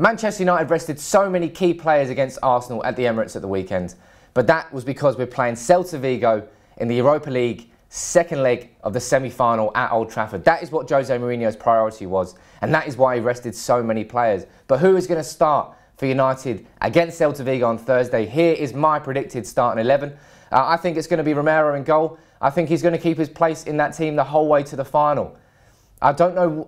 Manchester United rested so many key players against Arsenal at the Emirates at the weekend, but that was because we're playing Celta Vigo in the Europa League second leg of the semi-final at Old Trafford. That is what Jose Mourinho's priority was, and that is why he rested so many players. But who is going to start for United against Celta Vigo on Thursday? Here is my predicted starting 11. I think it's going to be Romero in goal. I think he's going to keep his place in that team the whole way to the final. I don't know.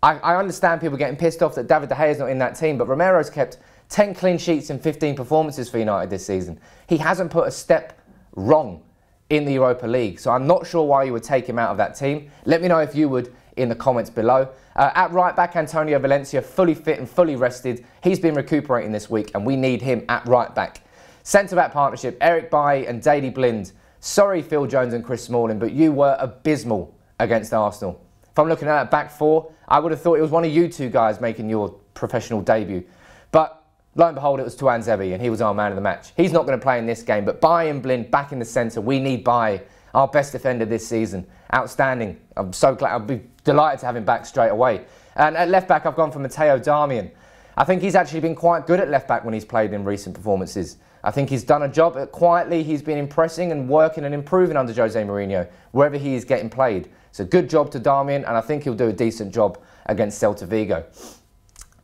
I understand people getting pissed off that David De Gea is not in that team, but Romero's kept 10 clean sheets in 15 performances for United this season. He hasn't put a step wrong in the Europa League, so I'm not sure why you would take him out of that team. Let me know if you would in the comments below. At right back, Antonio Valencia, fully fit and fully rested. He's been recuperating this week, and we need him at right back. Centre-back partnership, Eric Bailly and Daley Blind. Sorry, Phil Jones and Chris Smalling, but you were abysmal against Arsenal. If I'm looking at that back four, I would have thought it was one of you two guys making your professional debut. But lo and behold, it was Tuanzebi, and he was our man of the match. He's not going to play in this game, but Bailly and Blind back in the centre. We need Bailly, our best defender this season. Outstanding. I'm so glad. I'll be delighted to have him back straight away. And at left back, I've gone for Matteo Darmian. I think he's actually been quite good at left back when he's played in recent performances. I think he's done a job at quietly. He's been impressing and working and improving under Jose Mourinho wherever he is getting played. So good job to Darmian, and I think he'll do a decent job against Celta Vigo.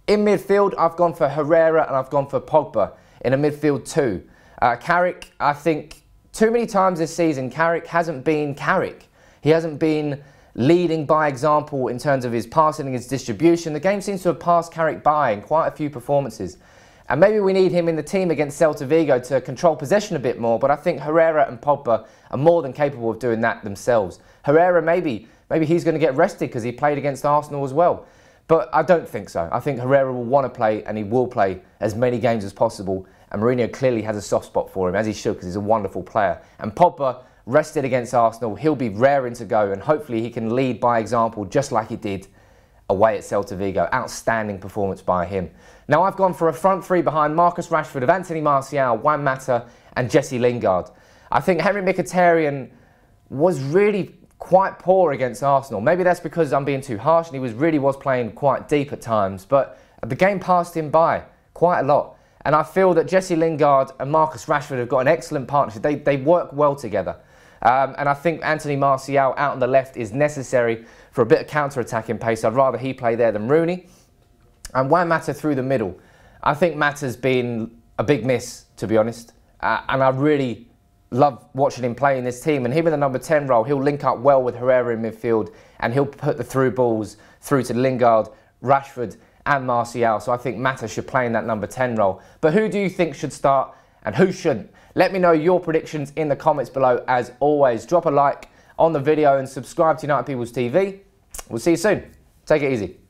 In midfield, I've gone for Herrera and I've gone for Pogba in a midfield two. Carrick, I think too many times this season, Carrick hasn't been Carrick. He hasn't been leading by example in terms of his passing and his distribution. The game seems to have passed Carrick by in quite a few performances. And maybe we need him in the team against Celta Vigo to control possession a bit more, but I think Herrera and Pogba are more than capable of doing that themselves. Herrera, maybe he's going to get rested because he played against Arsenal as well. But I don't think so. I think Herrera will want to play, and he will play as many games as possible. And Mourinho clearly has a soft spot for him, as he should, because he's a wonderful player. And Pogba, rested against Arsenal, he'll be raring to go, and hopefully he can lead by example just like he did away at Celta Vigo. Outstanding performance by him. Now I've gone for a front three behind Marcus Rashford of Anthony Martial, Juan Mata and Jesse Lingard. I think Henrikh Mkhitaryan was really quite poor against Arsenal. Maybe that's because I'm being too harsh and he really was playing quite deep at times, but the game passed him by quite a lot. And I feel that Jesse Lingard and Marcus Rashford have got an excellent partnership. They work well together. And I think Anthony Martial out on the left is necessary for a bit of counter-attacking pace. I'd rather he play there than Rooney. And Juan Mata through the middle. I think Mata's been a big miss, to be honest. And I really love watching him play in this team. And him in the number 10 role, he'll link up well with Herrera in midfield. And he'll put the through balls through to Lingard, Rashford and Martial. So I think Mata should play in that number 10 role. But who do you think should start and who shouldn't? Let me know your predictions in the comments below. As always, drop a like on the video and subscribe to United Peoples TV. We'll see you soon. Take it easy.